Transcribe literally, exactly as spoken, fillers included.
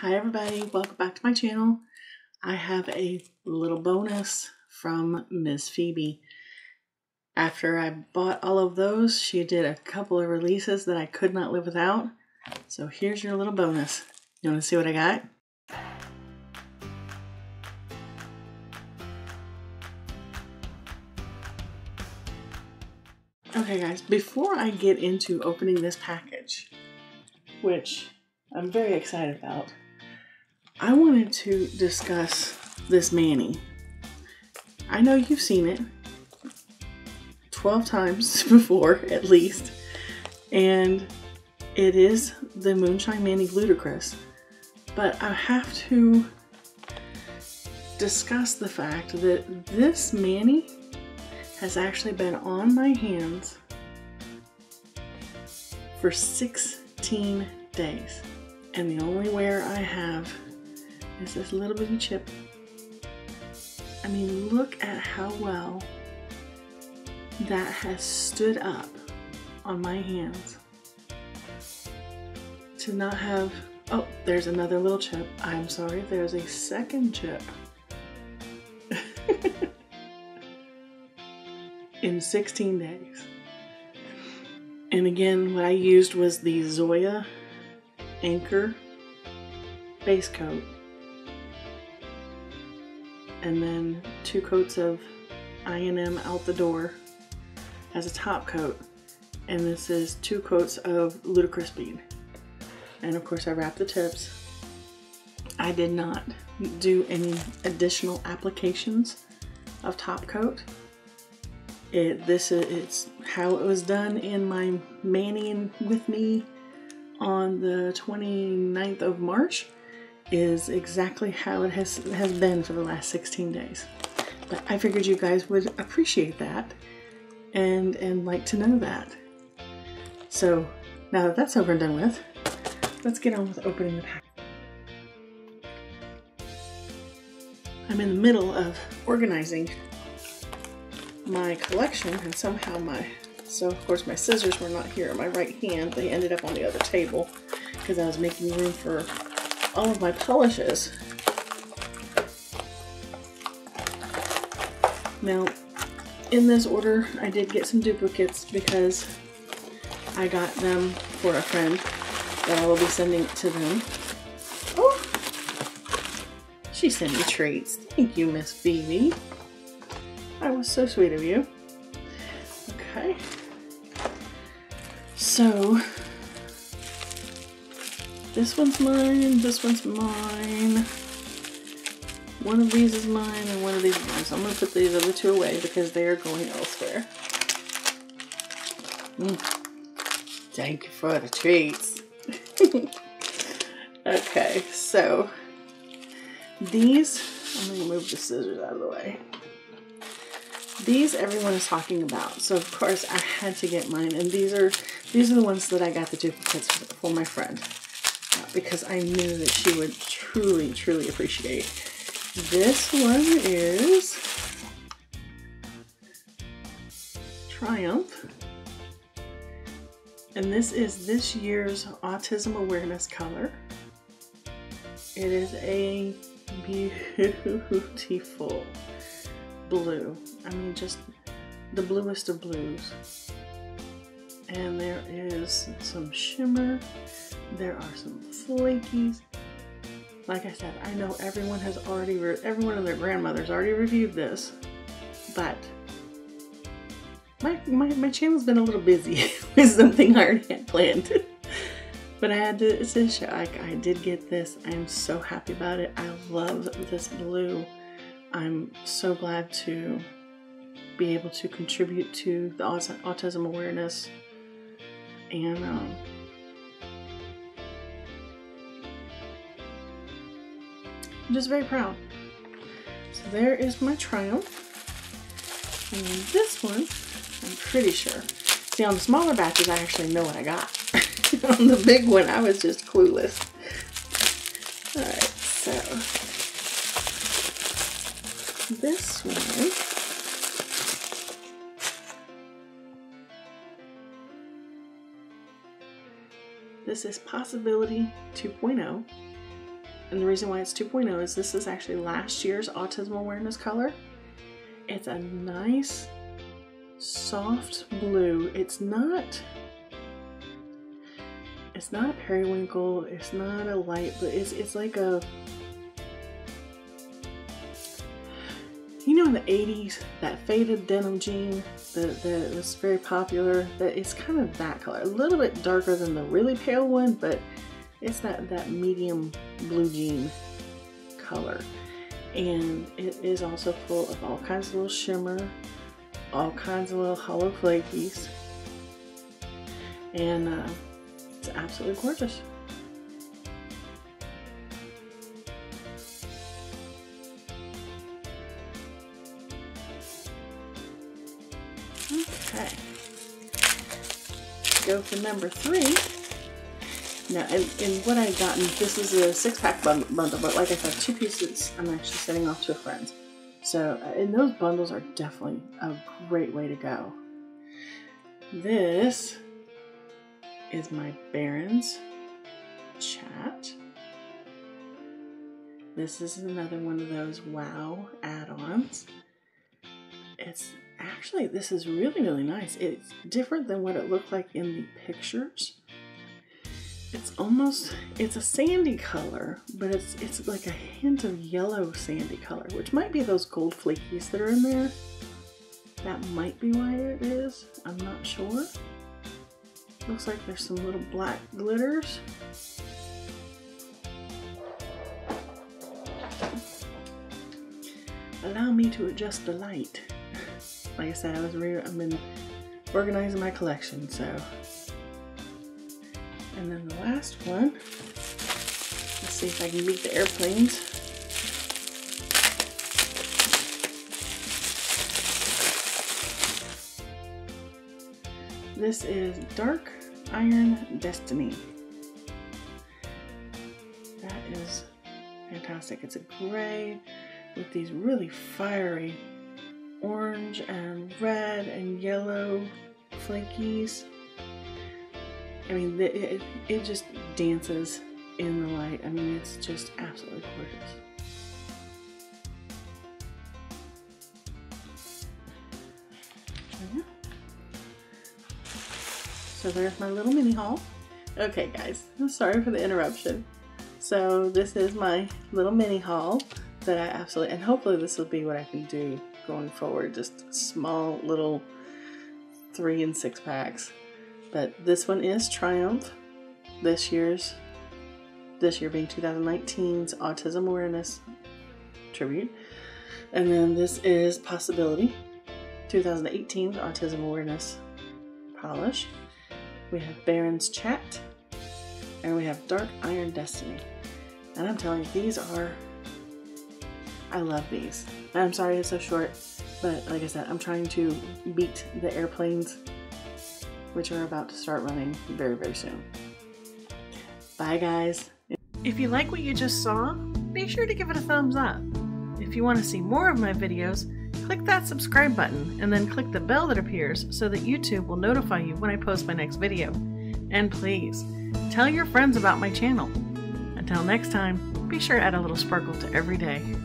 Hi everybody, welcome back to my channel. I have a little bonus from Miss Phoebe. After I bought all of those, she did a couple of releases that I could not live without. So here's your little bonus. You want to see what I got? Okay guys, before I get into opening this package, which I'm very excited about, I wanted to discuss this Mani. I know you've seen it twelve times before, at least, and it is the Moonshine Mani Ludicrous, but I have to discuss the fact that this Mani has actually been on my hands for sixteen days, and the only wear I have is this little bitty chip. I mean, look at how well that has stood up on my hands. To not have, oh, there's another little chip. I'm sorry, there's a second chip. In sixteen days. And again, what I used was the Zoya Anchor base coat, and then two coats of I N M Out The Door as a top coat, and this is two coats of Ludicrous Bead. And of course I wrapped the tips. I did not do any additional applications of top coat. It, this is it's how it was done in my Mani with me on the twenty-ninth of March is exactly how it has, has been for the last sixteen days. But I figured you guys would appreciate that and, and like to know that. So now that that's over and done with, let's get on with opening the pack. I'm in the middle of organizing my collection, and somehow my So of course my scissors were not here in my right hand. They ended up on the other table because I was making room for all of my polishes. Now in this order I did get some duplicates because I got them for a friend that I will be sending it to them. Oh, she sent me treats. Thank you, Miss Phoebe. That was so sweet of you. Okay. So, this one's mine, this one's mine, one of these is mine, and one of these is mine. So I'm going to put these other two away because they are going elsewhere. Mm. Thank you for the treats. Okay, so these, I'm going to move the scissors out of the way. These everyone is talking about, so of course I had to get mine, and these are these are the ones that I got the duplicates for my friend because I knew that she would truly, truly appreciate. This one is Triumph, and this is this year's Autism Awareness Color. It is a beautiful blue. I mean, just the bluest of blues. And there is some shimmer. There are some flakies. Like I said, I know everyone has already, re everyone and their grandmother's already reviewed this, but my, my, my channel's been a little busy with something I already had planned. But I had to, it's a show. I, I did get this. I am so happy about it. I love this blue. I'm so glad to be able to contribute to the autism awareness, and um, I'm just very proud. So there is my Triumph, and this one I'm pretty sure. See, on the smaller batches I actually know what I got. On the big one I was just clueless. Alright, so this one this is Possibility two point oh, And the reason why it's two point oh is this is actually last year's Autism Awareness Color. It's a nice, soft blue. It's not, it's not a periwinkle, it's not a light, but it's, it's like a, you know, in the eighties, that faded denim jean that, that was very popular, that it's kind of that color. A little bit darker than the really pale one, but it's that, that medium blue jean color. And it is also full of all kinds of little shimmer, all kinds of little hollow flakies, and uh, it's absolutely gorgeous. Okay, go for number three. Now, and, and what I've gotten, this is a six-pack bundle, but like I said, two pieces I'm actually sending off to a friend. So, and those bundles are definitely a great way to go. This is my Barrens Chat. This is another one of those wow add-ons. It's actually, this is really, really nice. It's different than what it looked like in the pictures. It's almost, it's a sandy color, but it's it's like a hint of yellow sandy color, which might be those gold flakies that are in there. That might be why it is. I'm not sure. Looks like there's some little black glitters. Allow me to adjust the light. Like I said, I was re I've been organizing my collection, so. And then the last one, let's see if I can beat the airplanes. This is Dark Iron Destiny. That is fantastic. It's a gray with these really fiery orange and red and yellow flakies. I mean, it, it, it just dances in the light. I mean, it's just absolutely gorgeous. Yeah. So there's my little mini haul. Okay, guys, I'm sorry for the interruption. So this is my little mini haul that I absolutely, and hopefully this will be what I can do going forward, just small little three and six packs. But this one is Triumph, this year's, this year being two thousand nineteen's Autism Awareness Tribute. And then this is Possibility, twenty eighteen's Autism Awareness Polish. We have Barrens Chat, and we have Dark Iron Destiny. And I'm telling you, these are, I love these. And I'm sorry it's so short, but like I said, I'm trying to beat the airplanes, which are about to start running very, very soon. Bye, guys. If you like what you just saw, be sure to give it a thumbs up. If you want to see more of my videos, click that subscribe button and then click the bell that appears so that YouTube will notify you when I post my next video. And please, tell your friends about my channel. Until next time, be sure to add a little sparkle to every day.